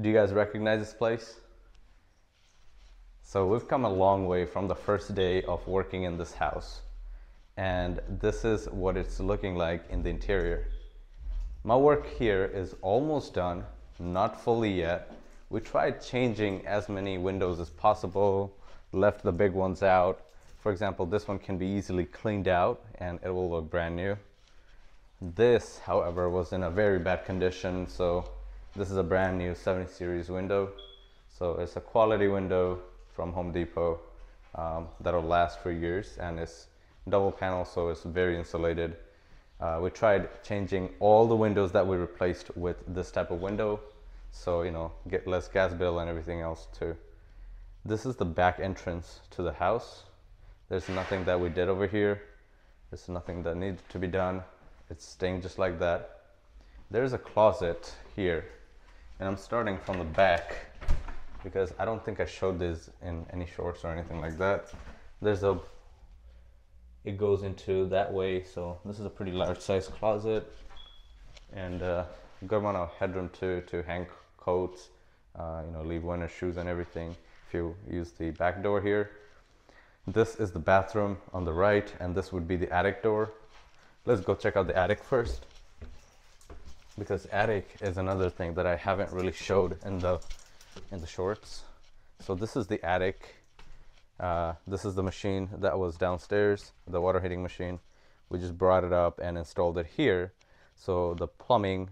Do you guys recognize this place? So we've come a long way from the first day of working in this house, and this is what it's looking like in the interior. My work here is almost done, not fully yet. We tried changing as many windows as possible, left the big ones out. For example, this one can be easily cleaned out and it will look brand new. This, however, was in a very bad condition, so this is a brand new 70 series window. So it's a quality window from Home Depot that'll last for years, and it's double panel, so it's very insulated. We tried changing all the windows that we replaced with this type of window, so, you know, get less gas bill and everything else too. This is the back entrance to the house. There's nothing that we did over here. There's nothing that needed to be done. It's staying just like that. There's a closet here, and I'm starting from the back because I don't think I showed this in any shorts or anything like that. It goes into that way, so this is a pretty large size closet, and a good amount of headroom to hang coats, you know, leave winter shoes and everything if you use the back door here. This is the bathroom on the right, and this would be the attic door. Let's go check out the attic first, because attic is another thing that I haven't really showed in the shorts. So this is the attic. This is the machine that was downstairs, the water heating machine. We just brought it up and installed it here. So the plumbing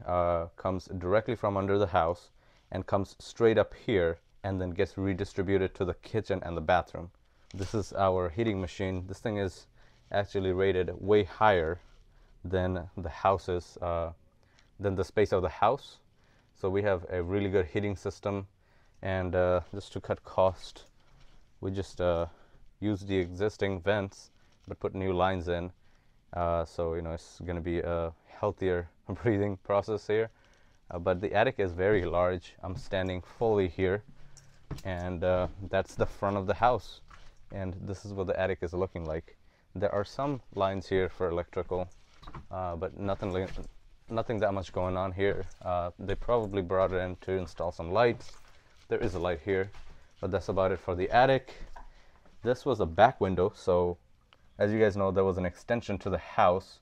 comes directly from under the house and comes straight up here and then gets redistributed to the kitchen and the bathroom. This is our heating machine. This thing is actually rated way higher than the house's, than the space of the house. So we have a really good heating system, and just to cut cost, we just use the existing vents but put new lines in, so, you know, it's going to be a healthier breathing process here. But the attic is very large. I'm standing fully here, and that's the front of the house, and this is what the attic is looking like. There are some lines here for electrical, but nothing that much going on here. They probably brought it in to install some lights. There is a light here, but that's about it for the attic. This was a back window. So as you guys know, there was an extension to the house,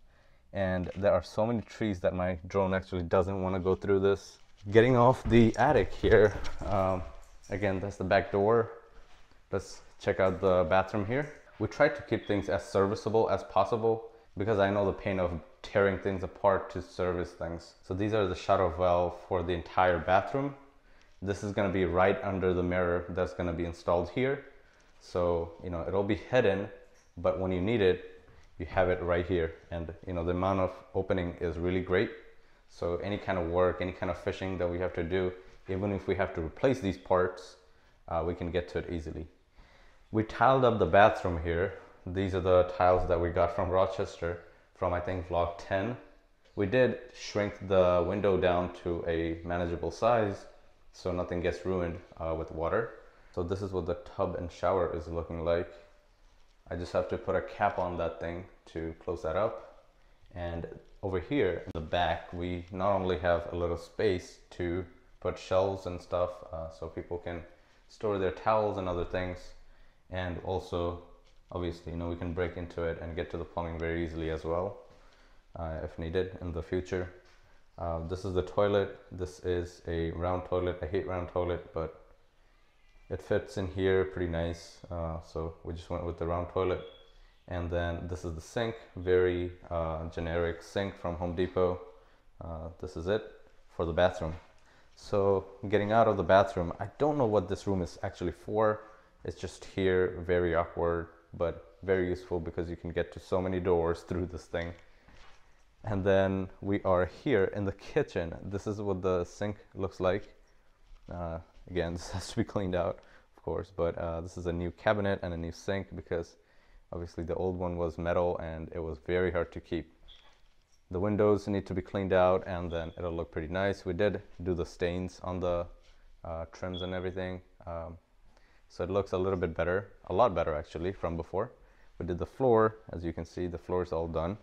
and there are so many trees that my drone actually doesn't want to go through this. Getting off the attic here, again, that's the back door. Let's check out the bathroom here. We tried to keep things as serviceable as possible because I know the pain of tearing things apart to service things. So these are the shutter valve for the entire bathroom. This is going to be right under the mirror that's going to be installed here. So, you know, it'll be hidden, but when you need it, you have it right here. And, you know, the amount of opening is really great. So any kind of work, any kind of fishing that we have to do, even if we have to replace these parts, we can get to it easily. We tiled up the bathroom here. These are the tiles that we got from Rochester from, I think, vlog 10. We did shrink the window down to a manageable size, so nothing gets ruined with water. So this is what the tub and shower is looking like. I just have to put a cap on that thing to close that up. And over here in the back, we not only have a little space to put shelves and stuff, so people can store their towels and other things. And also, obviously, you know, we can break into it and get to the plumbing very easily as well, if needed in the future. This is the toilet. This is a round toilet. I hate round toilet, but it fits in here pretty nice. So we just went with the round toilet. And then this is the sink, very generic sink from Home Depot. This is it for the bathroom. So getting out of the bathroom, I don't know what this room is actually for. It's just here, very awkward, but very useful because you can get to so many doors through this thing. And then we are here in the kitchen. This is what the sink looks like. Again, this has to be cleaned out, of course, but this is a new cabinet and a new sink because obviously the old one was metal and it was very hard to keep. The windows need to be cleaned out and then it'll look pretty nice. We did do the stains on the trims and everything, so it looks a little bit better, a lot better actually from before. We did the floor. As you can see, the floor is all done.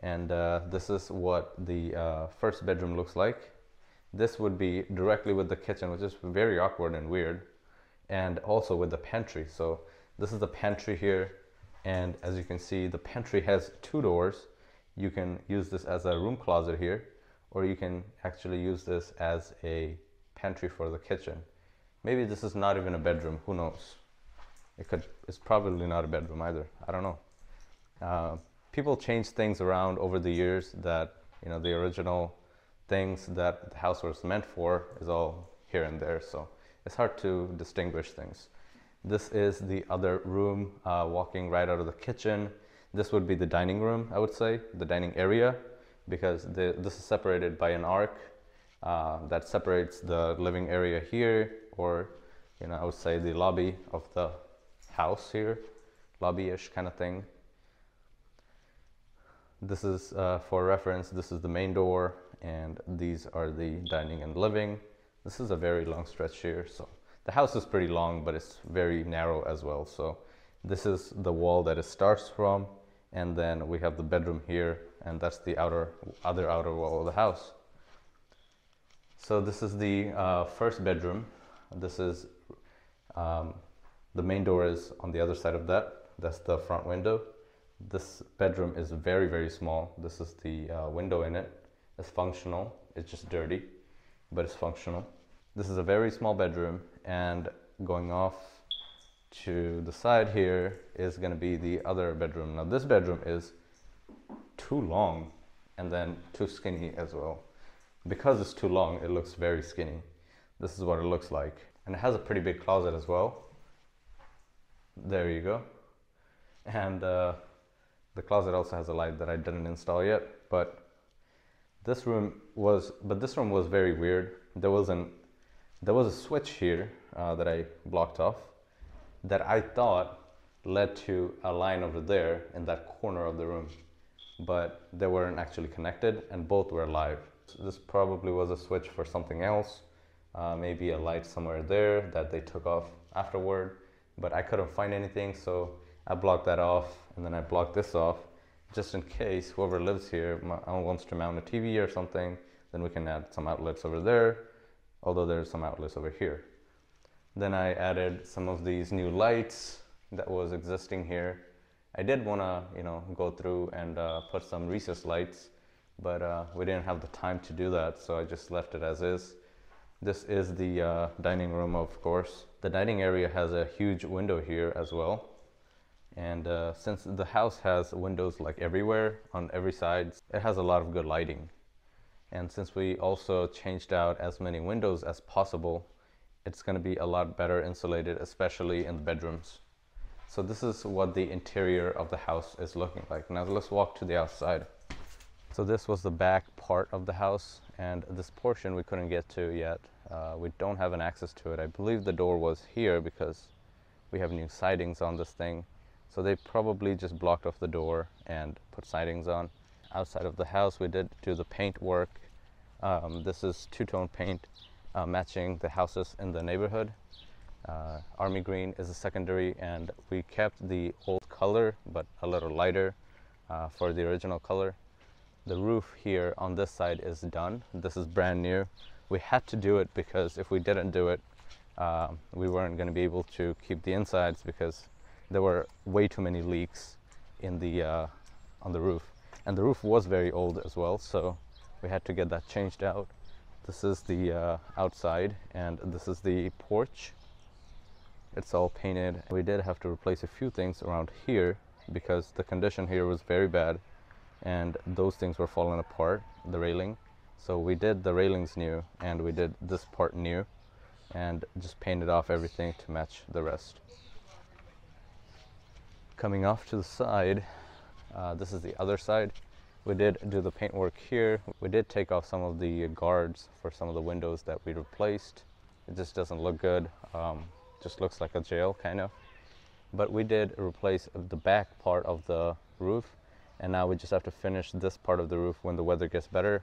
And this is what the first bedroom looks like. This would be directly with the kitchen, which is very awkward and weird, and also with the pantry. So this is the pantry here, and as you can see, the pantry has two doors. You can use this as a room closet here, or you can actually use this as a pantry for the kitchen. Maybe this is not even a bedroom, who knows? It's probably not a bedroom either, I don't know. People change things around over the years that, you know, the original things that the house was meant for is all here and there, so it's hard to distinguish things. This is the other room, walking right out of the kitchen. This would be the dining room, I would say, the dining area, because this is separated by an arc that separates the living area here, or, you know, I would say the lobby of the house here, lobby-ish kind of thing. This is, for reference, this is the main door, and these are the dining and living. This is a very long stretch here, so the house is pretty long, but it's very narrow as well. So this is the wall that it starts from, and then we have the bedroom here, and that's the other outer wall of the house. So this is the first bedroom. This is the main door is on the other side of that. That's the front window. This bedroom is very, very small. This is the window in it. It's functional. It's just dirty, but it's functional. This is a very small bedroom, and going off to the side here is going to be the other bedroom. Now this bedroom is too long and then too skinny as well. Because it's too long, it looks very skinny. This is what it looks like. And it has a pretty big closet as well. There you go. And the closet also has a light that I didn't install yet, but this room was very weird. There was a switch here that I blocked off, that I thought led to a line over there in that corner of the room, but they weren't actually connected, and both were live. So this probably was a switch for something else, maybe a light somewhere there that they took off afterward, but I couldn't find anything, so I blocked that off, and then I blocked this off, just in case whoever lives here wants to mount a TV or something. Then we can add some outlets over there, although there's some outlets over here. Then I added some of these new lights that was existing here. I did want to, you know, go through and put some recessed lights, but we didn't have the time to do that, so I just left it as is. This is the dining room, of course. The dining area has a huge window here as well. And since the house has windows like everywhere, on every side, it has a lot of good lighting. And since we also changed out as many windows as possible, it's going to be a lot better insulated, especially in the bedrooms. So this is what the interior of the house is looking like. Now let's walk to the outside. So this was the back part of the house, and this portion we couldn't get to yet. We don't have an access to it. I believe the door was here because we have new sidings on this thing. So they probably just blocked off the door and put sidings on. Outside of the house, we did do the paint work. This is two-tone paint. Matching the houses in the neighborhood. Army green is a secondary, and we kept the old color but a little lighter for the original color. The roof here on this side is done. This is brand new. We had to do it because if we didn't do it, we weren't going to be able to keep the insides because there were way too many leaks in the on the roof, and the roof was very old as well, so we had to get that changed out. This is the outside, and this is the porch. It's all painted. We did have to replace a few things around here because the condition here was very bad, and those things were falling apart, the railing. So we did the railings new, and we did this part new, and just painted off everything to match the rest. Coming off to the side, this is the other side. We did do the paintwork here. We did take off some of the guards for some of the windows that we replaced. It just doesn't look good. Just looks like a jail, kind of. But we did replace the back part of the roof, and now we just have to finish this part of the roof when the weather gets better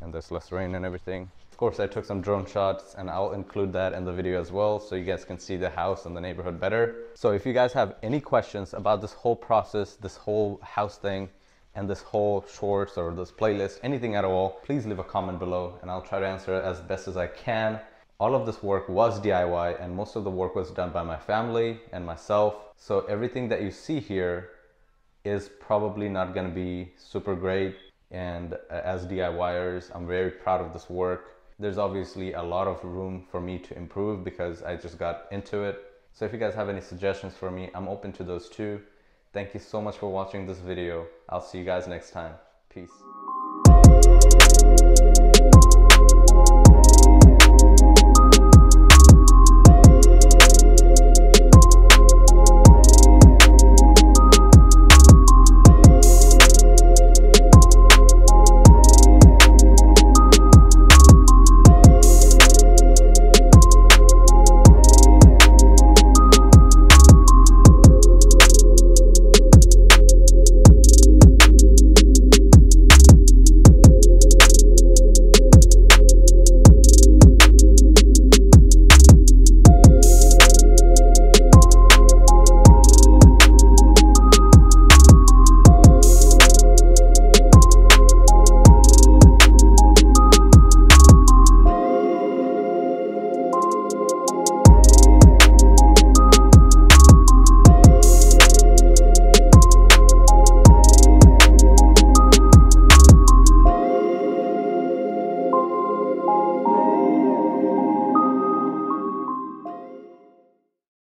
and there's less rain and everything. Of course, I took some drone shots, and I'll include that in the video as well so you guys can see the house and the neighborhood better. So if you guys have any questions about this whole process, this whole house thing, and this whole shorts or this playlist, anything at all, please leave a comment below and I'll try to answer it as best as I can. All of this work was DIY and most of the work was done by my family and myself. So everything that you see here is probably not going to be super great. And as DIYers, I'm very proud of this work. There's obviously a lot of room for me to improve because I just got into it. So if you guys have any suggestions for me, I'm open to those too. Thank you so much for watching this video. I'll see you guys next time. Peace.